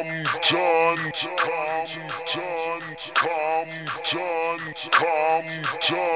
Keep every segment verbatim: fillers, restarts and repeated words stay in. Compton, Compton, Compton, Compton.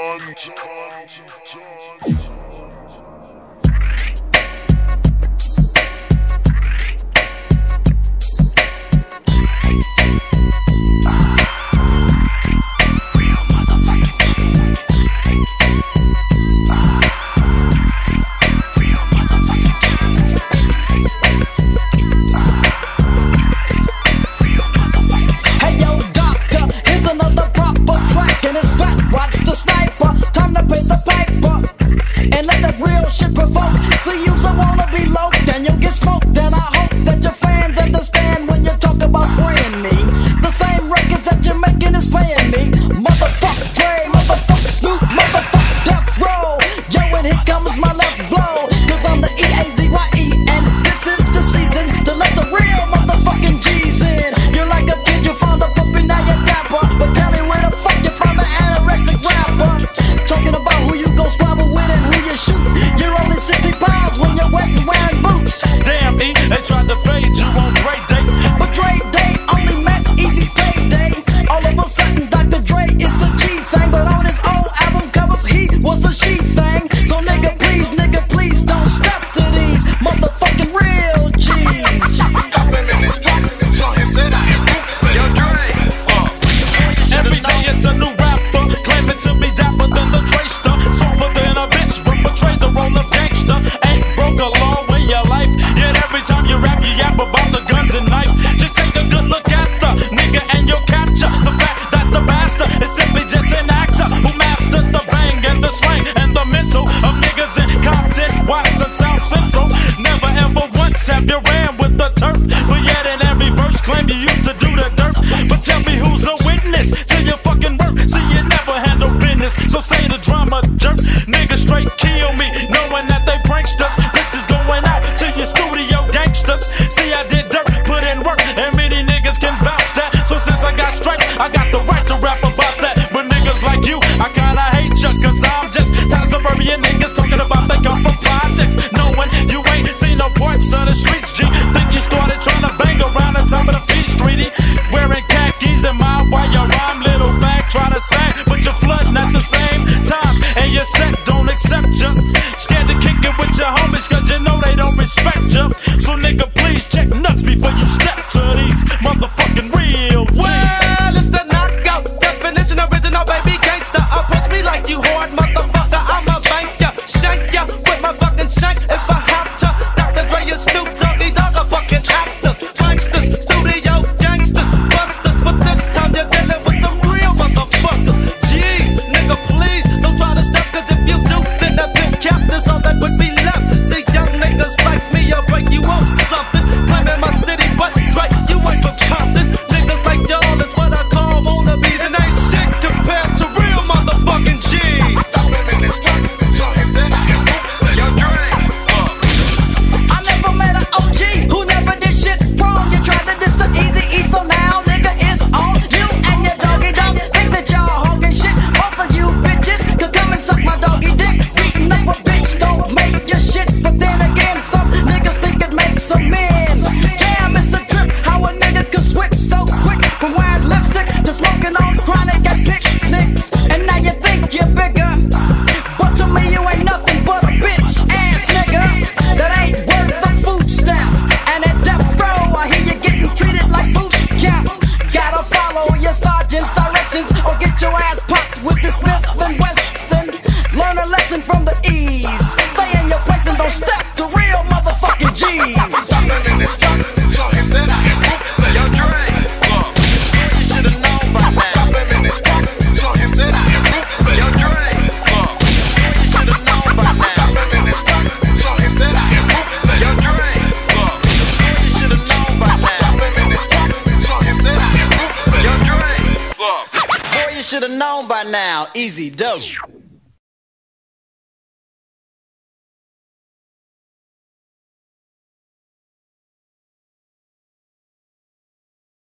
Should have known by now, easy does.